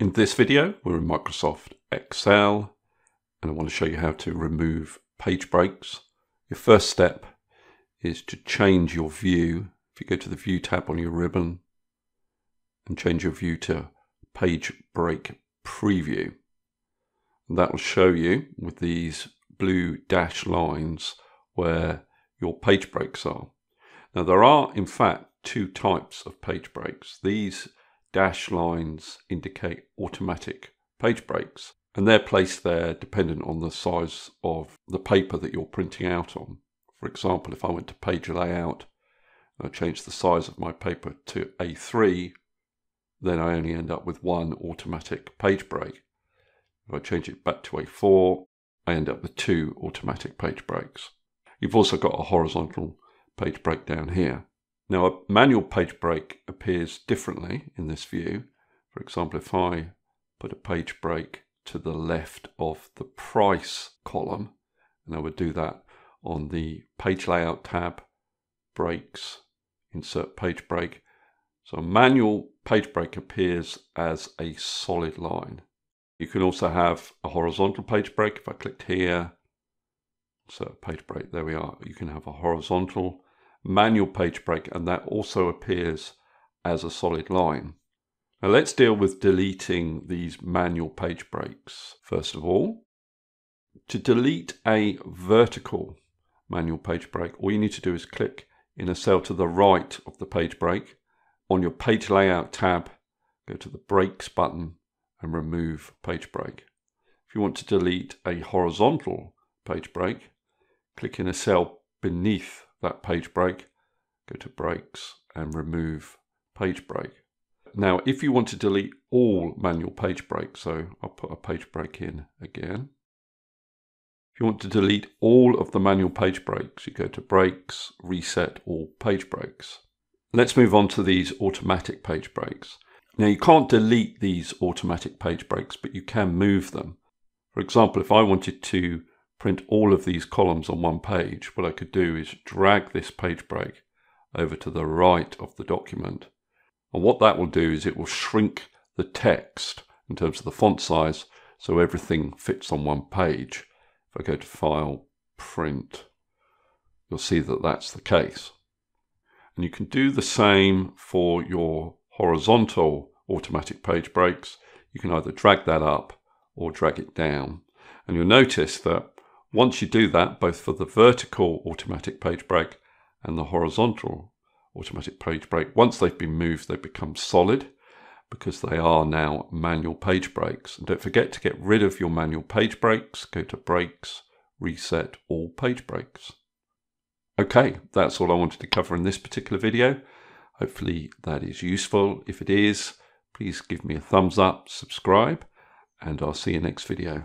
In this video, we're in Microsoft Excel, and I want to show you how to remove page breaks. Your first step is to change your view. If you go to the View tab on your ribbon and change your view to Page Break Preview, and that will show you with these blue dashed lines where your page breaks are. Now, there are in fact two types of page breaks. These dashed lines indicate automatic page breaks, and they're placed there dependent on the size of the paper that you're printing out on. For example, if I went to page layout and I changed the size of my paper to A3, then I only end up with one automatic page break. If I change it back to A4, I end up with two automatic page breaks. You've also got a horizontal page break down here. Now, a manual page break appears differently in this view. For example, if I put a page break to the left of the price column, and I would do that on the page layout tab, breaks, insert page break. So a manual page break appears as a solid line. You can also have a horizontal page break. If I clicked here, insert page break, there we are. You can have a horizontal manual page break, and that also appears as a solid line. Now let's deal with deleting these manual page breaks. First of all, to delete a vertical manual page break, all you need to do is click in a cell to the right of the page break. On your page layout tab, go to the breaks button and remove page break. If you want to delete a horizontal page break, click in a cell beneath that page break, go to breaks and remove page break. Now, if you want to delete all manual page breaks, so I'll put a page break in again. If you want to delete all of the manual page breaks, you go to breaks, reset all page breaks. Let's move on to these automatic page breaks. Now, you can't delete these automatic page breaks, but you can move them. For example, if I wanted to print all of these columns on one page, what I could do is drag this page break over to the right of the document. And what that will do is it will shrink the text in terms of the font size, so everything fits on one page. If I go to File, Print, you'll see that that's the case. And you can do the same for your horizontal automatic page breaks. You can either drag that up or drag it down. And you'll notice that once you do that, both for the vertical automatic page break and the horizontal automatic page break, once they've been moved, they become solid because they are now manual page breaks. And don't forget to get rid of your manual page breaks. Go to breaks, reset all page breaks. Okay, that's all I wanted to cover in this particular video. Hopefully that is useful. If it is, please give me a thumbs up, subscribe, and I'll see you next video.